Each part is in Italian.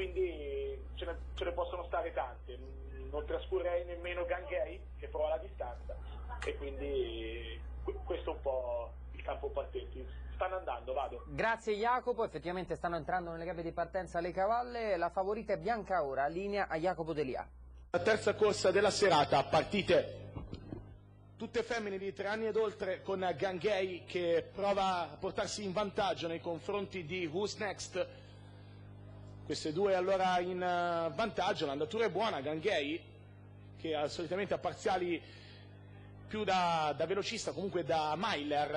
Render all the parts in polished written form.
quindi ce ne possono stare tante. Non trascurerei nemmeno Ganghei, che prova la distanza, e quindi questo è un po' il campo partenti. Stanno andando, vado. Grazie Jacopo, effettivamente stanno entrando nelle gabbie di partenza le cavalle, la favorita è Biancaora, linea a Jacopo Delia. La terza corsa della serata, partite tutte femmine di 3 anni ed oltre, con Ganghei che prova a portarsi in vantaggio nei confronti di Who's Next. Queste due allora in vantaggio, l'andatura è buona. Ganghei, che ha solitamente a parziali più da velocista, comunque da miler,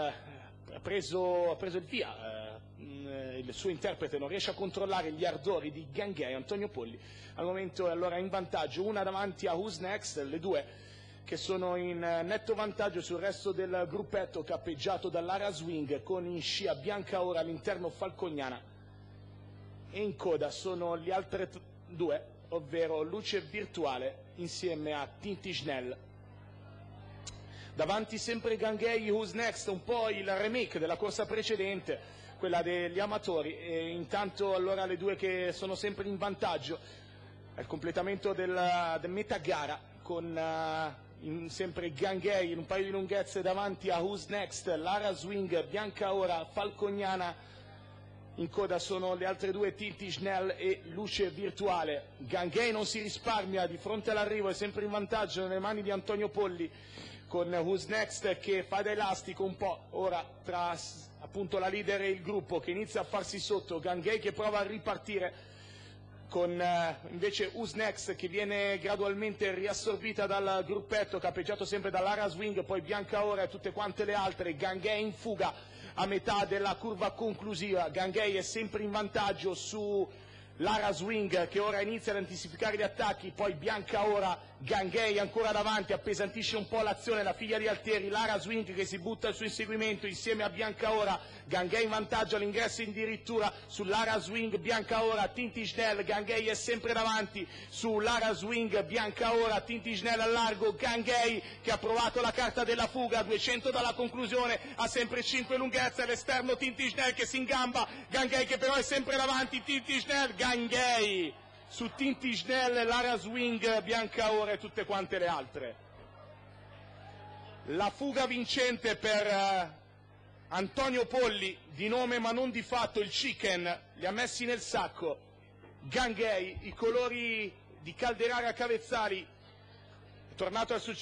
ha preso il via. Il suo interprete non riesce a controllare gli ardori di Ganghei, Antonio Polli. Al momento è allora in vantaggio, una davanti a Who's Next, le due che sono in netto vantaggio sul resto del gruppetto cappeggiato da Lara's Swing, con in scia Biancaora, all'interno Falcognana. E in coda sono le altre due, ovvero Luce Virtuale insieme a Tintischnell. Davanti sempre Ganghei, Who's Next, un po' il remake della corsa precedente, quella degli amatori. E intanto allora le due che sono sempre in vantaggio al completamento del metà gara, con sempre Ganghei in un paio di lunghezze davanti a Who's Next, Lara's Swing, Biancaora, Falcognana. In coda sono le altre due, Tintischnell e Luce Virtuale. Ganghei non si risparmia, di fronte all'arrivo è sempre in vantaggio nelle mani di Antonio Polli, con Who's Next che fa da elastico un po', ora tra appunto la leader e il gruppo che inizia a farsi sotto. Ganghei che prova a ripartire, con invece Who's Next che viene gradualmente riassorbita dal gruppetto capeggiato sempre da Lara's Swing, poi Biancaora e tutte quante le altre. Ganghei in fuga a metà della curva conclusiva. Ganghei è sempre in vantaggio su Lara's Swing, che ora inizia ad anticipare gli attacchi, poi Biancaora. Ganghei ancora davanti, appesantisce un po' l'azione la figlia di Alteri, Lara's Swing che si butta al suo inseguimento insieme a Biancaora. Ganghei in vantaggio all'ingresso addirittura su Lara's Swing, Biancaora, Tintischnell. Ganghei è sempre davanti su Lara's Swing, Biancaora, Tintischnell al largo. Ganghei che ha provato la carta della fuga, 200 dalla conclusione, ha sempre 5 lunghezze all'esterno. Tintischnell che si ingamba, Ganghei che però è sempre davanti. Tintischnell, Ganghei su Tintischnell, Lara's Swing, Biancaora e tutte quante le altre. La fuga vincente per Antonio Polli, di nome ma non di fatto il Chicken, li ha messi nel sacco. Ganghei, i colori di Calderara Cavezzari, è tornato al successo.